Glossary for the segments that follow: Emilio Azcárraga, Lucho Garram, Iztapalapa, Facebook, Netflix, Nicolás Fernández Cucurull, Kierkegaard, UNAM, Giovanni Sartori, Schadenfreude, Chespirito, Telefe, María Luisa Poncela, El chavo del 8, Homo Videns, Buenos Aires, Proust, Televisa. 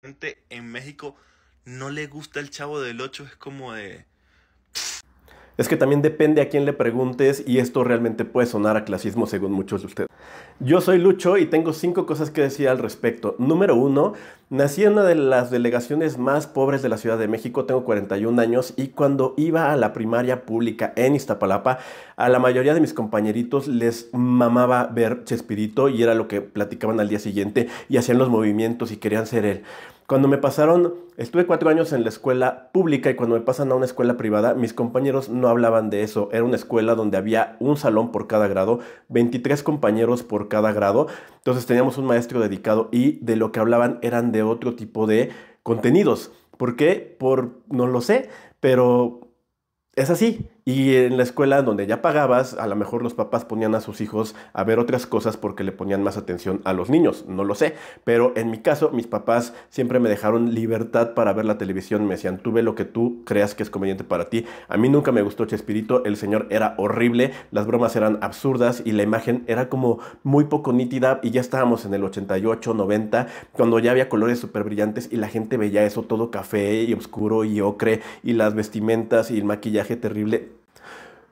gente en México no le gusta el Chavo del 8, es como de... Es que también depende a quién le preguntes y esto realmente puede sonar a clasismo según muchos de ustedes. Yo soy Lucho y tengo 5 cosas que decir al respecto. Número 1, nací en una de las delegaciones más pobres de la Ciudad de México, tengo 41 años y cuando iba a la primaria pública en Iztapalapa, a la mayoría de mis compañeritos les mamaba ver Chespirito y era lo que platicaban al día siguiente y hacían los movimientos y querían ser él. Cuando me pasaron, estuve 4 años en la escuela pública y cuando me pasan a una escuela privada, mis compañeros no hablaban de eso. Era una escuela donde había un salón por cada grado, 23 compañeros por cada grado. Entonces teníamos un maestro dedicado y de lo que hablaban eran de otro tipo de contenidos. ¿Por qué? No lo sé, pero... es así. Y en la escuela donde ya pagabas, a lo mejor los papás ponían a sus hijos a ver otras cosas porque le ponían más atención a los niños. No lo sé. Pero en mi caso, mis papás siempre me dejaron libertad para ver la televisión. Me decían, tú ve lo que tú creas que es conveniente para ti. A mí nunca me gustó Chespirito. El señor era horrible. Las bromas eran absurdas y la imagen era como muy poco nítida. Y ya estábamos en el 88, 90, cuando ya había colores súper brillantes y la gente veía eso todo café y oscuro y ocre y las vestimentas y el maquillaje terrible.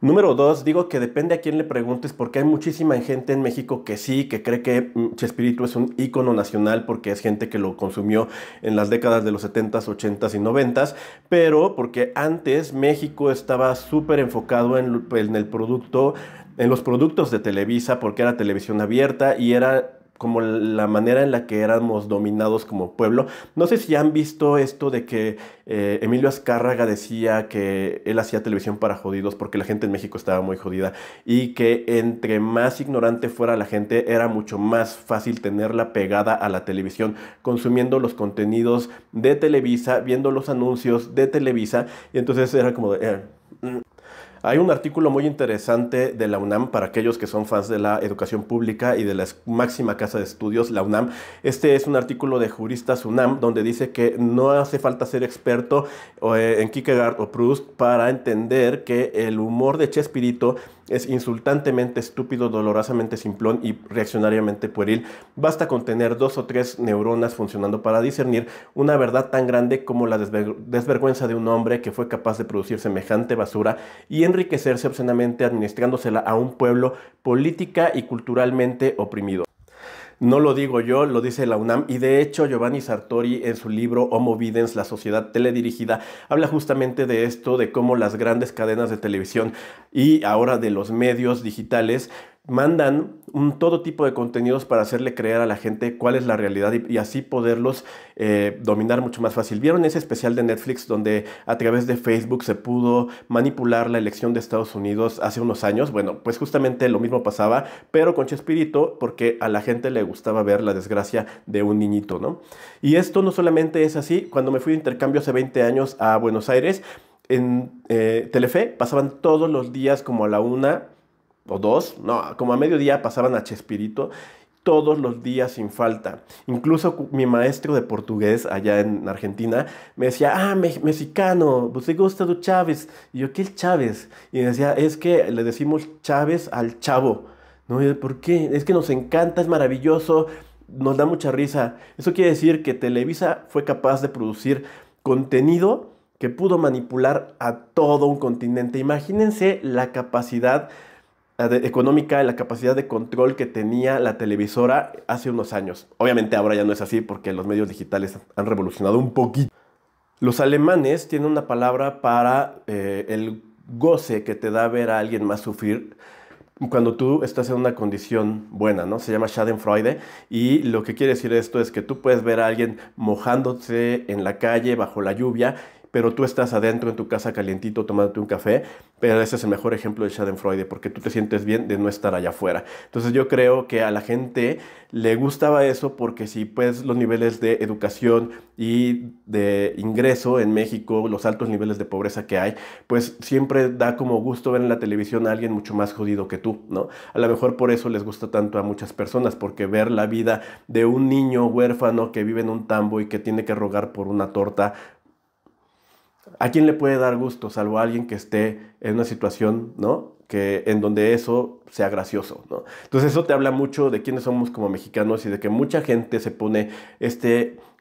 Número 2, digo que depende a quién le preguntes porque hay muchísima gente en México que sí, que cree que Chespirito es un ícono nacional porque es gente que lo consumió en las décadas de los 70s, 80s y 90s, pero porque antes México estaba súper enfocado en los productos de Televisa porque era televisión abierta y era como la manera en la que éramos dominados como pueblo. No sé si han visto esto de que Emilio Azcárraga decía que él hacía televisión para jodidos porque la gente en México estaba muy jodida y que entre más ignorante fuera la gente era mucho más fácil tenerla pegada a la televisión, consumiendo los contenidos de Televisa, viendo los anuncios de Televisa y entonces era como de... Hay un artículo muy interesante de la UNAM para aquellos que son fans de la educación pública y de la máxima casa de estudios, la UNAM. Este es un artículo de juristas UNAM donde dice que no hace falta ser experto en Kierkegaard o Proust para entender que el humor de Chespirito es insultantemente estúpido, dolorosamente simplón y reaccionariamente pueril. Basta con tener 2 o 3 neuronas funcionando para discernir una verdad tan grande como la desvergüenza de un hombre que fue capaz de producir semejante basura y enriquecerse obscenamente administrándosela a un pueblo política y culturalmente oprimido. No lo digo yo, lo dice la UNAM y de hecho Giovanni Sartori en su libro Homo Videns, la sociedad teledirigida, habla justamente de esto, de cómo las grandes cadenas de televisión y ahora de los medios digitales mandan todo tipo de contenidos para hacerle creer a la gente cuál es la realidad y así poderlos dominar mucho más fácil. ¿Vieron ese especial de Netflix donde a través de Facebook se pudo manipular la elección de Estados Unidos hace unos años? Bueno, pues justamente lo mismo pasaba, pero con Chespirito, porque a la gente le gustaba ver la desgracia de un niñito, ¿no? Y esto no solamente es así. Cuando me fui de intercambio hace 20 años a Buenos Aires, en Telefe pasaban todos los días como a la 1 o 2, no, como a mediodía pasaban a Chespirito todos los días sin falta. Incluso mi maestro de portugués allá en Argentina me decía, mexicano, ¿te gusta tu Chávez? Y yo, ¿qué es Chávez? Y me decía, es que le decimos Chávez al chavo. No, y yo, ¿por qué? Es que nos encanta, es maravilloso, nos da mucha risa. Eso quiere decir que Televisa fue capaz de producir contenido que pudo manipular a todo un continente. Imagínense la capacidad económica, la capacidad de control que tenía la televisora hace unos años. Obviamente ahora ya no es así porque los medios digitales han revolucionado un poquito. Los alemanes tienen una palabra para el goce que te da ver a alguien más sufrir cuando tú estás en una condición buena, ¿no? Se llama Schadenfreude y lo que quiere decir esto es que tú puedes ver a alguien mojándose en la calle bajo la lluvia, pero tú estás adentro en tu casa calientito tomándote un café, pero ese es el mejor ejemplo de Schadenfreude, porque tú te sientes bien de no estar allá afuera. Entonces yo creo que a la gente le gustaba eso, porque si pues los niveles de educación y de ingreso en México, los altos niveles de pobreza que hay, pues siempre da como gusto ver en la televisión a alguien mucho más jodido que tú, ¿no? A lo mejor por eso les gusta tanto a muchas personas, porque ver la vida de un niño huérfano que vive en un tambo y que tiene que rogar por una torta, ¿a quién le puede dar gusto, salvo a alguien que esté en una situación, ¿no?, que en donde eso sea gracioso, ¿no? Entonces eso te habla mucho de quiénes somos como mexicanos y de que mucha gente se pone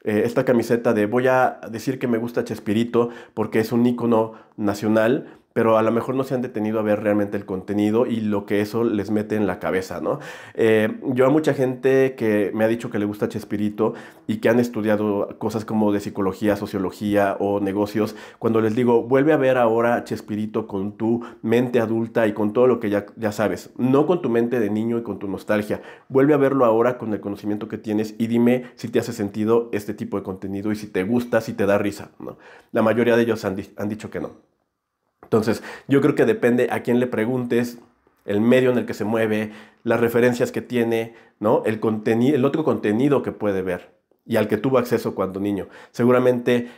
esta camiseta de voy a decir que me gusta Chespirito porque es un ícono nacional, pero a lo mejor no se han detenido a ver realmente el contenido y lo que eso les mete en la cabeza, ¿no? Yo a mucha gente que me ha dicho que le gusta Chespirito y que han estudiado cosas como de psicología, sociología o negocios, cuando les digo, vuelve a ver ahora Chespirito con tu mente adulta y con todo lo que ya sabes, no con tu mente de niño y con tu nostalgia, vuelve a verlo ahora con el conocimiento que tienes y dime si te hace sentido este tipo de contenido y si te gusta, si te da risa, ¿no? La mayoría de ellos han dicho que no. Entonces, yo creo que depende a quién le preguntes, el medio en el que se mueve, las referencias que tiene, ¿no? El otro contenido que puede ver y al que tuvo acceso cuando niño. Seguramente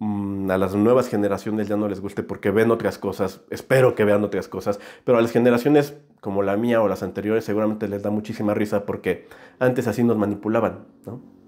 a las nuevas generaciones ya no les guste porque ven otras cosas, espero que vean otras cosas, pero a las generaciones como la mía o las anteriores seguramente les da muchísima risa porque antes así nos manipulaban, ¿no?